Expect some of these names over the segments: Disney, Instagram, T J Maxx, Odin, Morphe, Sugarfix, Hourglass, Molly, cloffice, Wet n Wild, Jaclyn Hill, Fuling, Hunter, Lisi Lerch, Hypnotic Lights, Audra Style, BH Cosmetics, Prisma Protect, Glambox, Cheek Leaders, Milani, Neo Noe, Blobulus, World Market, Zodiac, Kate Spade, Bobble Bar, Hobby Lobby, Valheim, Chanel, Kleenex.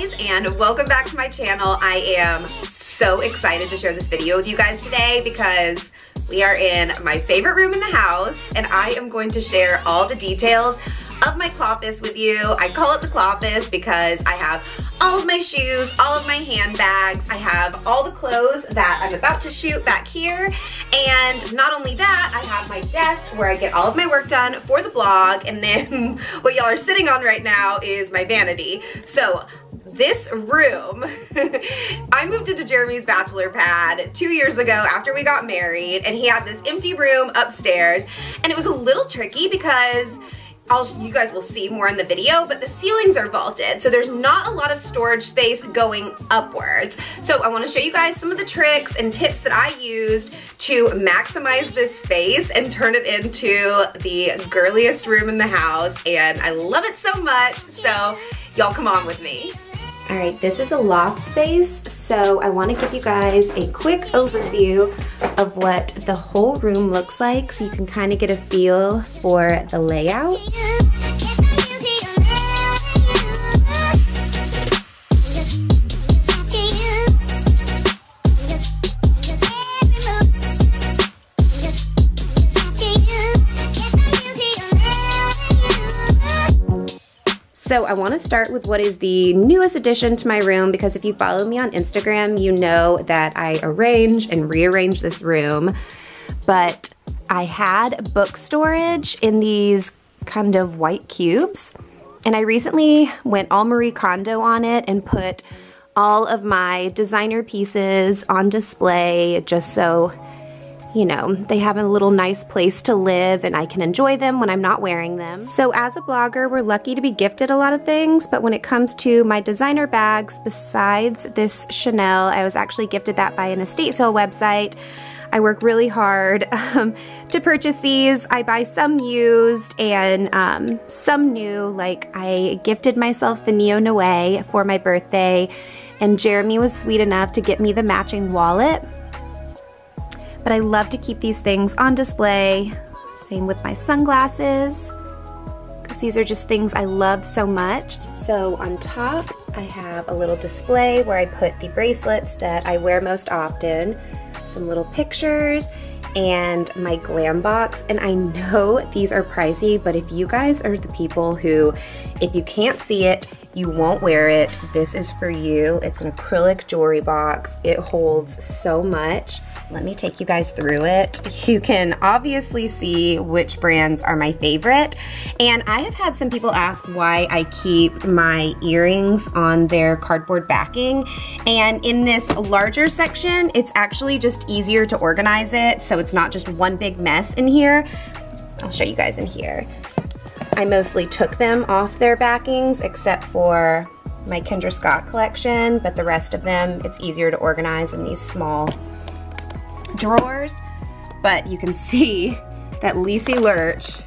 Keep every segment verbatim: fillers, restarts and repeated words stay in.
guys, and welcome back to my channel. I am so excited to share this video with you guys today because we are in my favorite room in the house, and I am going to share all the details of my cloffice with you. I call it the cloffice because I have all of my shoes, all of my handbags, I have all the clothes that I'm about to shoot back here, and not only that, I have my desk where I get all of my work done for the blog, and then what y'all are sitting on right now is my vanity. So this room, I moved into Jeremy's bachelor pad two years ago after we got married, and he had this empty room upstairs, and it was a little tricky because I'll, you guys will see more in the video, but the ceilings are vaulted, so there's not a lot of storage space going upwards. So I want to show you guys some of the tricks and tips that I used to maximize this space and turn it into the girliest room in the house, and I love it so much, so y'all come on with me. All right, this is a loft space, so I want to give you guys a quick overview of what the whole room looks like so you can kind of get a feel for the layout. So I want to start with what is the newest addition to my room, because if you follow me on Instagram, you know that I arrange and rearrange this room. But I had book storage in these kind of white cubes, and I recently went all Marie Kondo on it and put all of my designer pieces on display just so, you know, they have a little nice place to live and I can enjoy them when I'm not wearing them. So as a blogger, we're lucky to be gifted a lot of things, but when it comes to my designer bags, besides this Chanel, I was actually gifted that by an estate sale website. I work really hard um, to purchase these. I buy some used and um, some new. Like, I gifted myself the Neo Noe for my birthday, and Jeremy was sweet enough to get me the matching wallet. But I love to keep these things on display. Same with my sunglasses, because these are just things I love so much. So on top, I have a little display where I put the bracelets that I wear most often, some little pictures, and my glam box. And I know these are pricey, but if you guys are the people who, if you can't see it, you won't wear it, this is for you. It's an acrylic jewelry box. It holds so much. Let me take you guys through it. You can obviously see which brands are my favorite. And I have had some people ask why I keep my earrings on their cardboard backing. And in this larger section, it's actually just easier to organize it, so it's not just one big mess in here. I'll show you guys in here. I mostly took them off their backings except for my Kendra Scott collection, but the rest of them, it's easier to organize in these small drawers. But you can see that Lisi Lerch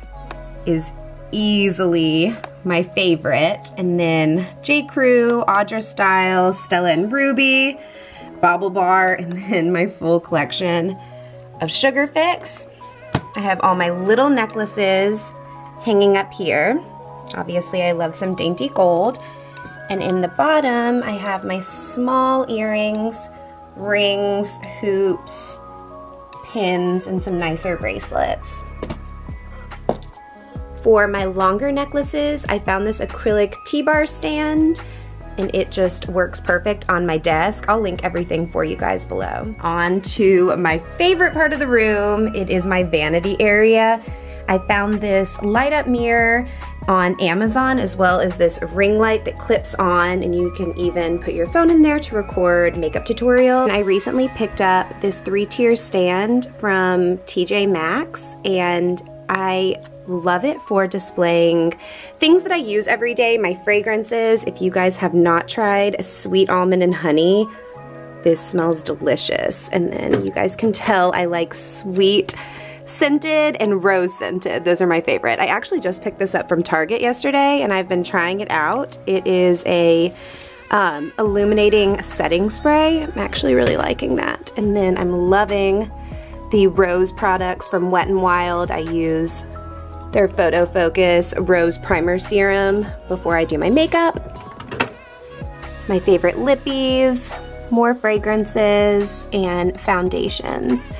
is easily my favorite, and then J. Crew, Audra Style, Stella and Ruby, Bobble Bar, and then my full collection of Sugarfix. I have all my little necklaces hanging up here. Obviously I love some dainty gold. And in the bottom I have my small earrings, rings, hoops, pins, and some nicer bracelets. For my longer necklaces, I found this acrylic T-bar stand, and it just works perfect on my desk. I'll link everything for you guys below. On to my favorite part of the room. It is my vanity area. I found this light up mirror on Amazon, as well as this ring light that clips on, and you can even put your phone in there to record makeup tutorial. And I recently picked up this three tier stand from T J Maxx, and I love it for displaying things that I use every day, my fragrances. If you guys have not tried Sweet Almond and Honey, this smells delicious. And then you guys can tell I like sweet scented and rose scented. Those are my favorite. I actually just picked this up from Target yesterday, and I've been trying it out. It is a um, illuminating setting spray. I'm actually really liking that. And then I'm loving the rose products from Wet n Wild. I use their Photo Focus Rose Primer Serum before I do my makeup. my favorite lippies, more fragrances, and foundations.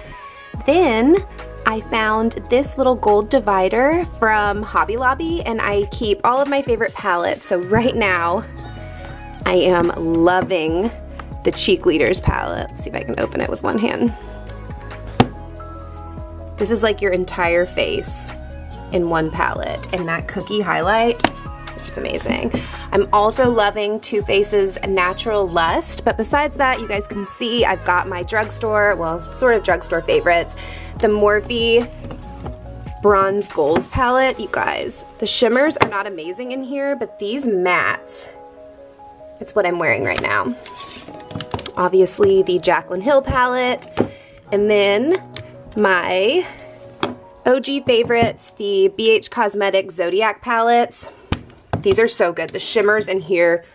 Then I found this little gold divider from Hobby Lobby, and I keep all of my favorite palettes. So right now, I am loving the Cheek Leaders palette. Let's see if I can open it with one hand. This is like your entire face in one palette, and that cookie highlight, it's amazing. I'm also loving Too Faced's Natural Lust, but besides that, you guys can see I've got my drugstore, well, sort of drugstore favorites, the Morphe Bronze Goals palette. You guys, the shimmers are not amazing in here, but these mattes, it's what I'm wearing right now. Obviously, the Jaclyn Hill palette, and then my O G favorites, the B H Cosmetics Zodiac palettes. These are so good. The shimmers in here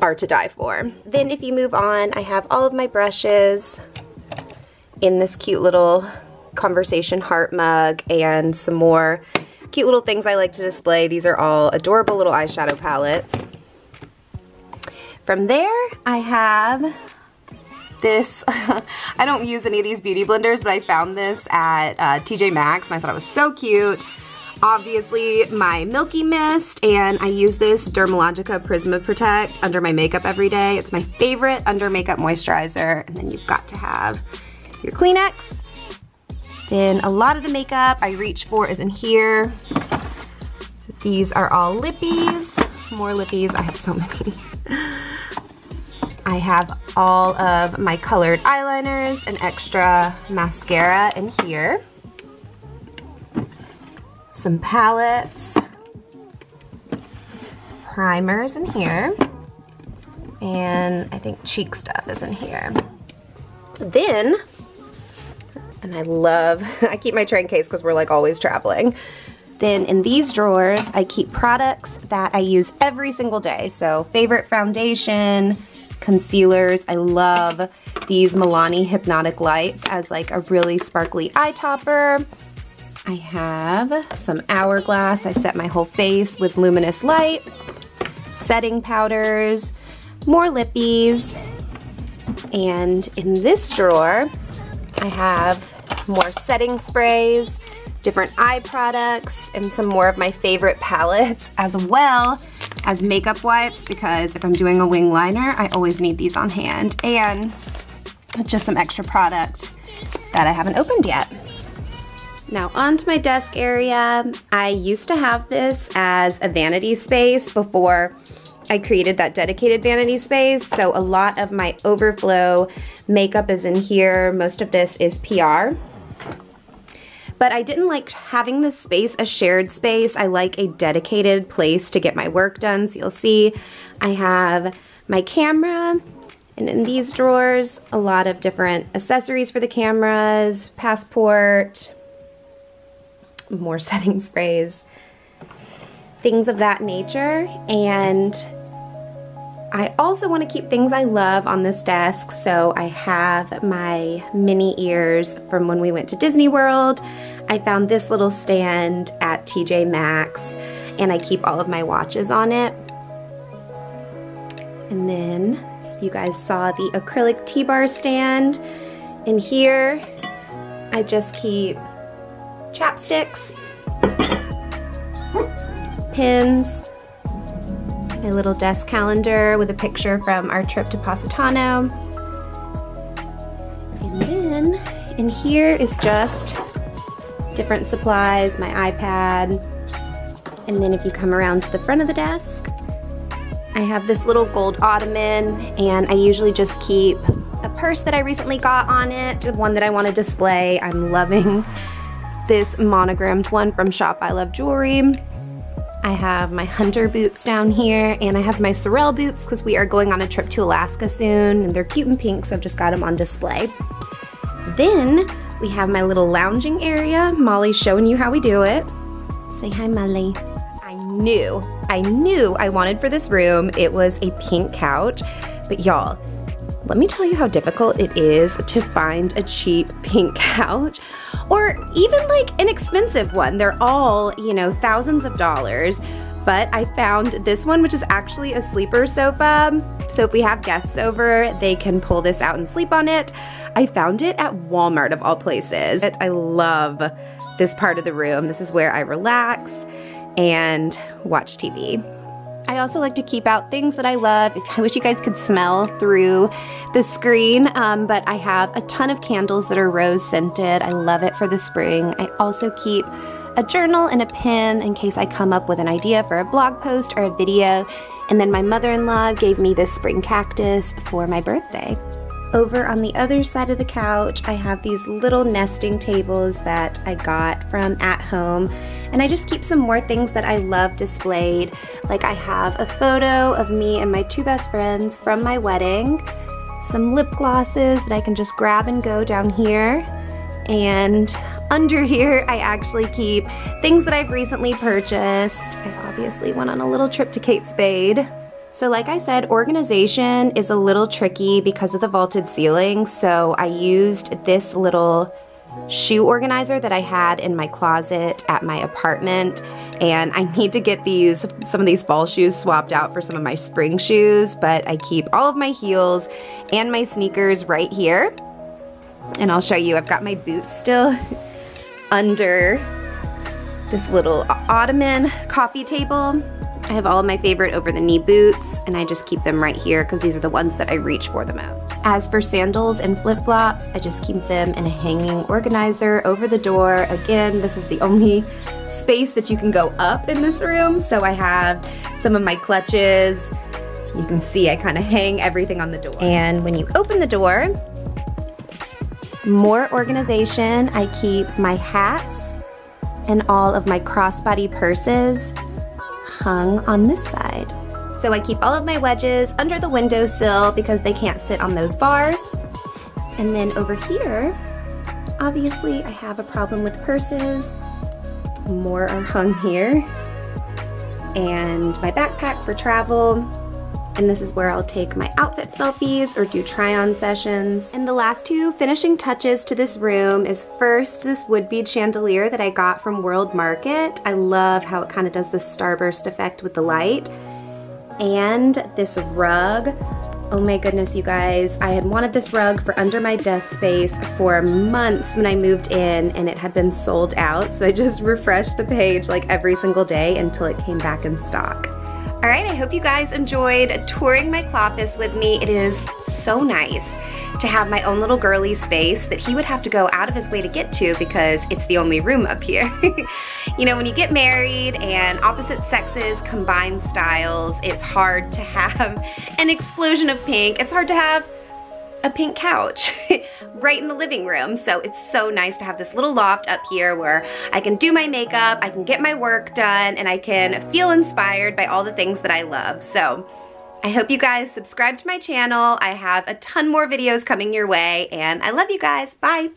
are to die for. Then if you move on, I have all of my brushes in this cute little conversation heart mug and some more cute little things I like to display. These are all adorable little eyeshadow palettes. From there, I have this, I don't use any of these beauty blenders, but I found this at uh, T J Maxx and I thought it was so cute. Obviously, my Milky Mist, and I use this Dermalogica Prisma Protect under my makeup every day. It's my favorite under makeup moisturizer. And then you've got to have your Kleenex. Then a lot of the makeup I reach for is in here. These are all lippies. More lippies. I have so many. I have all of my colored eyeliners and extra mascara in here. Some palettes, primers in here, and I think cheek stuff is in here. Then, and I love, I keep my train case because we're like always traveling. Then in these drawers, I keep products that I use every single day. So favorite foundation, concealers. I love these Milani Hypnotic Lights as like a really sparkly eye topper. I have some Hourglass. I set my whole face with luminous light, setting powders, more lippies, and in this drawer, I have more setting sprays, different eye products, and some more of my favorite palettes, as well as makeup wipes, because if I'm doing a wing liner, I always need these on hand, and just some extra product that I haven't opened yet. Now onto my desk area. I used to have this as a vanity space before I created that dedicated vanity space, so a lot of my overflow makeup is in here. Most of this is P R. But I didn't like having this space a shared space. I like a dedicated place to get my work done. So you'll see I have my camera, and in these drawers, a lot of different accessories for the cameras, passport, more setting sprays, things of that nature. And I also want to keep things I love on this desk, so I have my mini ears from when we went to Disney World. I found this little stand at T J Maxx, and I keep all of my watches on it. And then you guys saw the acrylic T-bar stand. In here, I just keep chapsticks, pins, my little desk calendar with a picture from our trip to Positano. And then in here is just different supplies, my iPad. And then if you come around to the front of the desk, I have this little gold ottoman, and I usually just keep a purse that I recently got on it, the one that I want to display. I'm loving this monogrammed one from Shop I Love Jewelry. I have my Hunter boots down here, and I have my Sorel boots because we are going on a trip to Alaska soon, and they're cute and pink, so I've just got them on display. Then we have my little lounging area. Molly's showing you how we do it. Say hi, Molly. I knew, I knew I wanted for this room. It was a pink couch, but y'all, let me tell you how difficult it is to find a cheap pink couch, or even like an expensive one. They're all, you know, thousands of dollars, but I found this one, which is actually a sleeper sofa. So if we have guests over, they can pull this out and sleep on it. I found it at Walmart of all places. I love this part of the room. This is where I relax and watch T V. I also like to keep out things that I love. I wish you guys could smell through the screen, um, but I have a ton of candles that are rose scented. I love it for the spring. I also keep a journal and a pen in case I come up with an idea for a blog post or a video. And then my mother-in-law gave me this spring cactus for my birthday. Over on the other side of the couch, I have these little nesting tables that I got from At Home, and I just keep some more things that I love displayed. Like I have a photo of me and my two best friends from my wedding, some lip glosses that I can just grab and go down here, and under here I actually keep things that I've recently purchased. I obviously went on a little trip to Kate Spade. So like I said, organization is a little tricky because of the vaulted ceiling, so I used this little shoe organizer that I had in my closet at my apartment, and I need to get these some of these fall shoes swapped out for some of my spring shoes, but I keep all of my heels and my sneakers right here. And I'll show you, I've got my boots still under this little ottoman coffee table. I have all of my favorite over-the-knee boots, and I just keep them right here because these are the ones that I reach for the most. As for sandals and flip-flops, I just keep them in a hanging organizer over the door. Again, this is the only space that you can go up in this room, so I have some of my clutches. You can see I kind of hang everything on the door. And when you open the door, more organization. I keep my hats and all of my crossbody purses hung on this side. So I keep all of my wedges under the windowsill because they can't sit on those bars. And then over here, obviously I have a problem with purses. More are hung here. And my backpack for travel. And this is where I'll take my outfit selfies or do try-on sessions. And the last two finishing touches to this room is first this wood bead chandelier that I got from World Market. I love how it kind of does the starburst effect with the light. And this rug. Oh my goodness, you guys. I had wanted this rug for under my desk space for months when I moved in, and it had been sold out. So I just refreshed the page like every single day until it came back in stock. All right, I hope you guys enjoyed touring my cloffice with me. It is so nice to have my own little girly space that he would have to go out of his way to get to because it's the only room up here. You know, when you get married and opposite sexes combine styles, it's hard to have an explosion of pink. It's hard to have a pink couch right in the living room. So it's so nice to have this little loft up here where I can do my makeup, I can get my work done, and I can feel inspired by all the things that I love. So I hope you guys subscribe to my channel. I have a ton more videos coming your way, and I love you guys. Bye.